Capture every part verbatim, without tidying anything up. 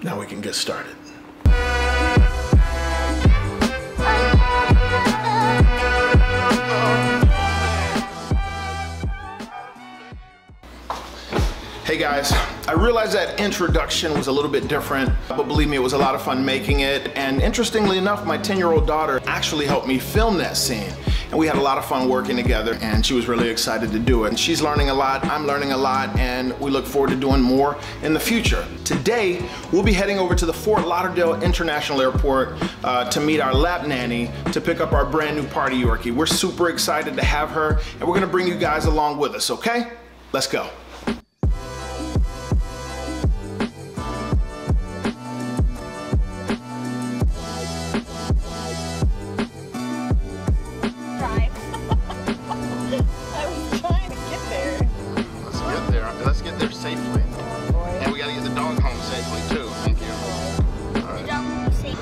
Now we can get started. Hey guys, I realized that introduction was a little bit different, but believe me, it was a lot of fun making it. And interestingly enough, my ten year old daughter actually helped me film that scene. And we had a lot of fun working together, and she was really excited to do it. And she's learning a lot, I'm learning a lot, and we look forward to doing more in the future. Today, we'll be heading over to the Fort Lauderdale International Airport uh, to meet our lap nanny to pick up our brand new Parti Yorkie. We're super excited to have her, and we're gonna bring you guys along with us, okay? Let's go.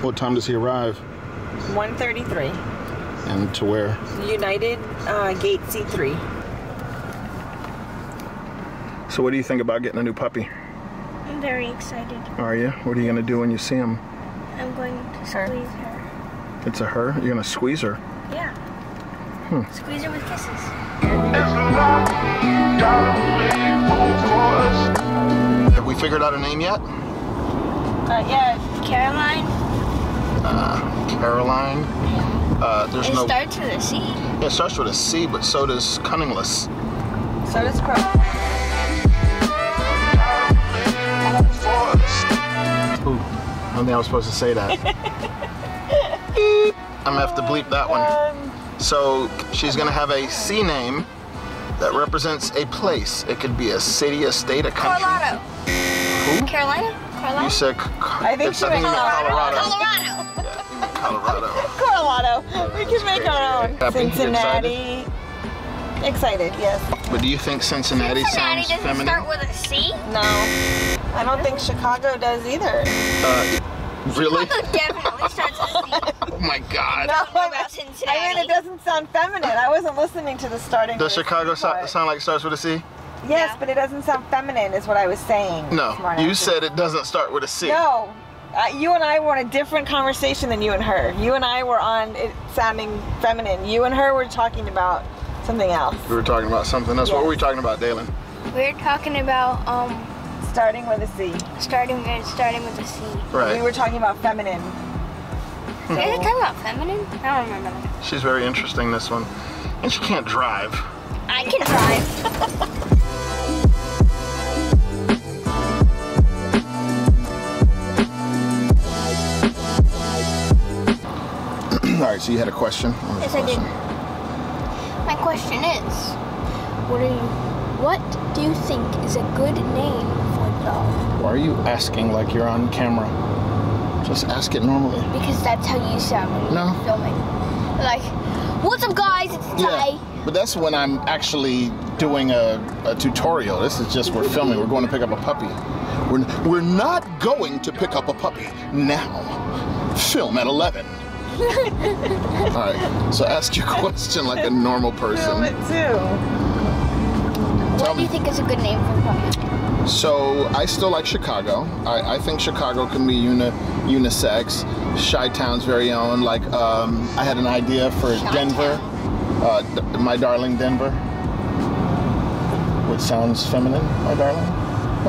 What time does he arrive? one thirty-three. And to where? United uh, Gate C three. So what do you think about getting a new puppy? I'm very excited. Are you? What are you going to do when you see him? I'm going to squeeze her. It's a her? You're going to squeeze her? Yeah. Hmm. Squeeze her with kisses. Have we figured out a name yet? Uh, yeah, Caroline. Uh, Caroline. Uh, there's it no. It starts with a C. Yeah, it starts with a C, but so does Cunningless. So does Pro. Ooh, I don't think I was supposed to say that. I'm gonna have to bleep that one. So she's gonna have a C name that represents a place. It could be a city, a state, a country. Colorado. Who? Carolina. Carolina? You said. I think she meant Colorado. Colorado. Colorado. Colorado. We can make our own. Cincinnati. Excited, yes. But do you think Cincinnati, Cincinnati sounds feminine? Cincinnati doesn't start with a C? No. I don't think Chicago does either. Uh, really? Chicago definitely starts with a C. Oh my God. No, I mean, it doesn't sound feminine. I wasn't listening to the starting. Does Chicago so sound like it starts with a C? Yes, yeah. But it doesn't sound feminine is what I was saying. No, you said it doesn't start with a C. No. Uh, you and I were on a different conversation than you and her. You and I were on it sounding feminine. You and her were talking about something else. We were talking about something else. Yes. What were we talking about, Daylin? We were talking about um starting with a C. Starting with starting with a C. Right. We were talking about feminine. Hmm. Were you talking about feminine? I don't remember. She's very interesting, this one, and she can't drive. I can drive. All right, so you had a question? Yes, I did. My question is, what are you? What do you think is a good name for a dog? Why are you asking like you're on camera? Just ask it normally. Because that's how you sound when no. you're filming. Like, what's up, guys? It's Ty. Yeah, but that's when I'm actually doing a, a tutorial. This is just we're filming. We're going to pick up a puppy. We're we're not going to pick up a puppy now. Film at eleven. Alright, so ask your question like a normal person. It too. What um, do you think is a good name for a puppy? So, I still like Chicago. I, I think Chicago can be uni, unisex. Chi-Town's very own. Like, um, I had an idea for Denver. Uh, d my darling Denver. Which sounds feminine, my darling.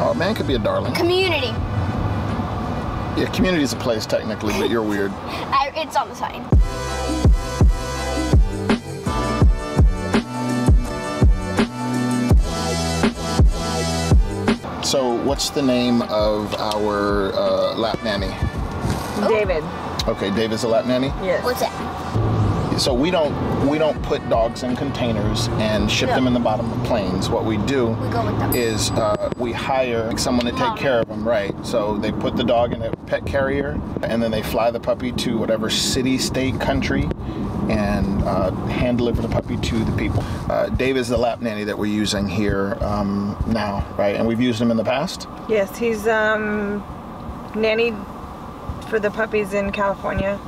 Oh, man could be a darling. Community. Yeah, community is a place technically, but you're weird. I, it's on the sign. So, what's the name of our uh, lap nanny? Oh. David. Okay, David's a lap nanny? Yes. What's that? So we don't we don't put dogs in containers and ship no. them in the bottom of planes. What we do we go with them. is uh, we hire someone to take Mom. care of them, right? So they put the dog in a pet carrier, and then they fly the puppy to whatever city, state, country, and uh, hand deliver the puppy to the people. Uh, Dave is the lap nanny that we're using here um, now, right? And we've used him in the past? Yes, he's um, nannied for the puppies in California,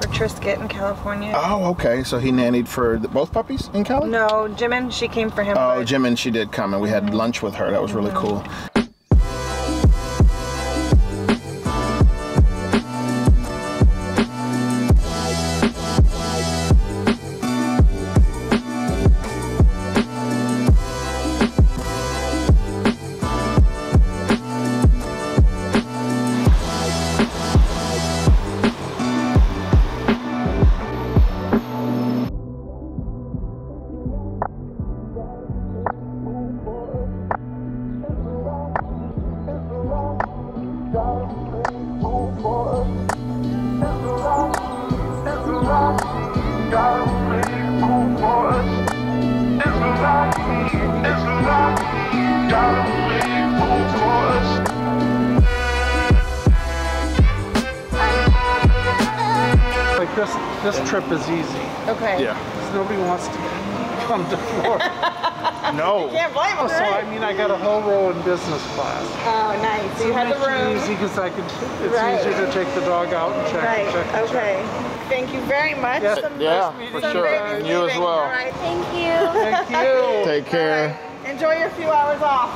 for Trisket in California. Oh, okay, so he nannied for the, both puppies in Cali? No, Jim and she came for him. Oh, Jim and she did come, and we had mm-hmm. lunch with her. That was really mm-hmm. cool. Like this, this trip is easy. Okay. Yeah. Because nobody wants to come to Florida. No. You can't blame them. So I mean, I got a whole row in business class. Oh, nice. So you had the room. It's easy because I could. It's right. easier to take the dog out and check. Right. And check and okay. Check. Thank you very much. Yes. Yeah. Nice for sure. And you as well. All right. Thank you. Thank you. Take care. Right. Enjoy your few hours off.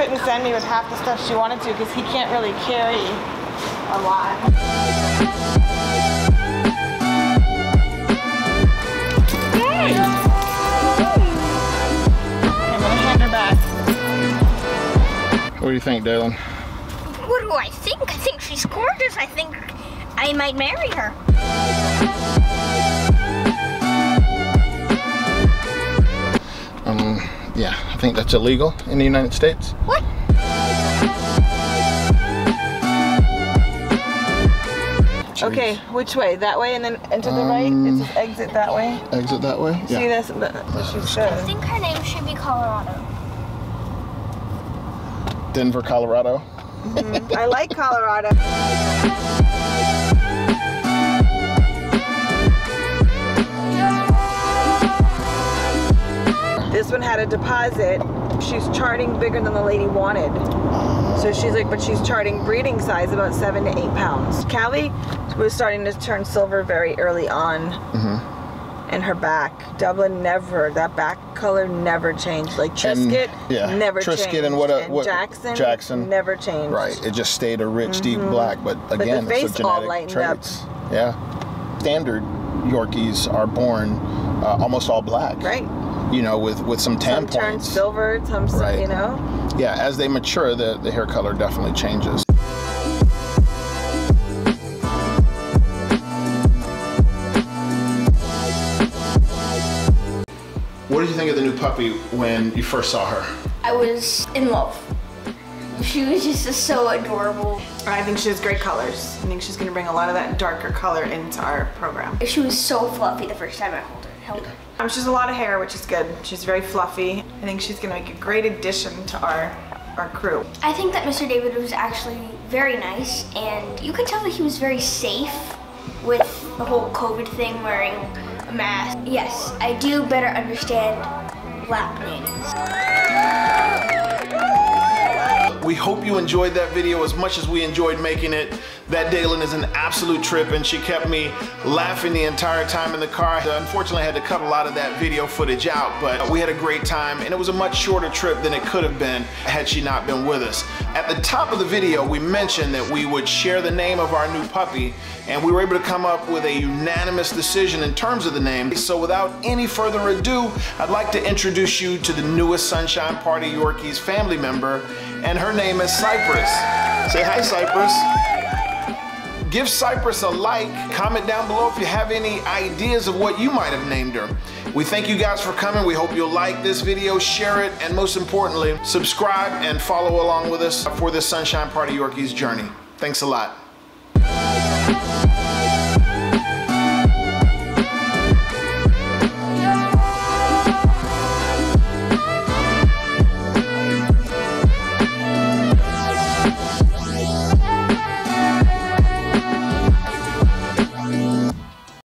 Couldn't send me with half the stuff she wanted to because he can't really carry a lot. Hey. I'm gonna hand her back. What do you think, Daylin? What do I think? I think she's gorgeous. I think I might marry her. Um. Yeah, I think that's illegal in the United States. What? Jeez. Okay, which way? That way and then into the um, right? It says exit that way. Exit that way? Yeah. See this? That, uh, I think her name should be Colorado. Denver, Colorado? Mm-hmm. I like Colorado. This one had a deposit. She's charting bigger than the lady wanted. So she's like, but she's charting breeding size about seven to eight pounds. Callie was starting to turn silver very early on mm-hmm. in her back. Dublin never, that back color never changed. Like Trisket and, yeah. never Trisket changed. Trisket and what, a, what and Jackson, Jackson never changed. Right, it just stayed a rich, mm-hmm. deep black. But again, but the face it's a genetic all lightened traits. Up. Yeah. Standard Yorkies are born uh, almost all black. Right. You know, with, with some tan points. Some turn silver, some, right. you know? Yeah, as they mature, the, the hair color definitely changes. What did you think of the new puppy when you first saw her? I was in love. She was just so adorable. I think she has great colors. I think she's gonna bring a lot of that darker color into our program. She was so fluffy the first time I held her. Held her. Um, she's a lot of hair, which is good. She's very fluffy. I think she's gonna make a great addition to our, our crew. I think that Mister David was actually very nice, and you could tell that he was very safe with the whole COVID thing, wearing a mask. Yes, I do better understand lap nannies. We hope you enjoyed that video as much as we enjoyed making it. That Daylin is an absolute trip, and she kept me laughing the entire time in the car. Unfortunately, I had to cut a lot of that video footage out, but we had a great time, and it was a much shorter trip than it could have been had she not been with us. At the top of the video, we mentioned that we would share the name of our new puppy, and we were able to come up with a unanimous decision in terms of the name. So without any further ado, I'd like to introduce you to the newest Sunshine Parti Yorkies family member, and her name is Cypress. Say hi, Cypress. Give Cypress a like. Comment down below if you have any ideas of what you might have named her. We thank you guys for coming. We hope you'll like this video, share it, and most importantly, subscribe and follow along with us for this Sunshine Parti Yorkies journey. Thanks a lot.